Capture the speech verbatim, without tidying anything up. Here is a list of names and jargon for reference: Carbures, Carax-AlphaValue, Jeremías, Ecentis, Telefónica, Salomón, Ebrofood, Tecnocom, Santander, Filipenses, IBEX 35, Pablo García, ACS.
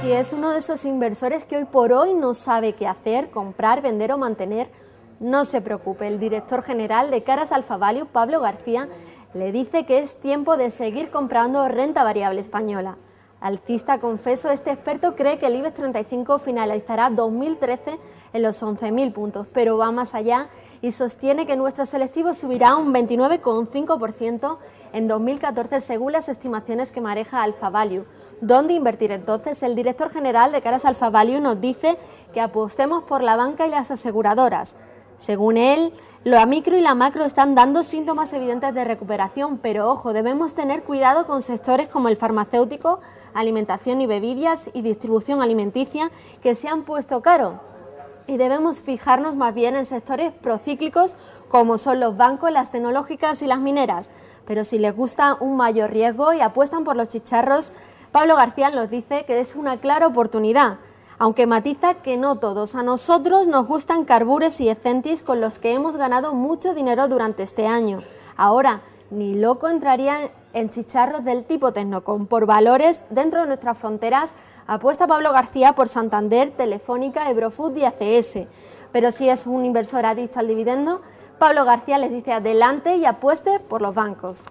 Si es uno de esos inversores que hoy por hoy no sabe qué hacer, comprar, vender o mantener, no se preocupe. El director general de Carax-AlphaValue, Pablo García, le dice que es tiempo de seguir comprando renta variable española. Alcista, confeso, este experto cree que el IBEX treinta y cinco finalizará dos mil trece en los once mil puntos, pero va más allá y sostiene que nuestro selectivo subirá un veintinueve coma cinco por ciento en dos mil catorce según las estimaciones que maneja AlphaValue. ¿Dónde invertir entonces? El director general de Carax-AlphaValue nos dice que apostemos por la banca y las aseguradoras. Según él, la micro y la macro están dando síntomas evidentes de recuperación, pero ojo, debemos tener cuidado con sectores como el farmacéutico, alimentación y bebidas y distribución alimenticia, que se han puesto caro, y debemos fijarnos más bien en sectores procíclicos como son los bancos, las tecnológicas y las mineras. Pero si les gusta un mayor riesgo y apuestan por los chicharros, Pablo García nos dice que es una clara oportunidad. Aunque matiza que no todos, a nosotros nos gustan Carbures y Ecentis, con los que hemos ganado mucho dinero durante este año. Ahora, ni loco entraría en chicharros del tipo Tecnocom. Por valores dentro de nuestras fronteras, apuesta Pablo García por Santander, Telefónica, Ebrofood y A C S. Pero si es un inversor adicto al dividendo, Pablo García les dice adelante y apueste por los bancos.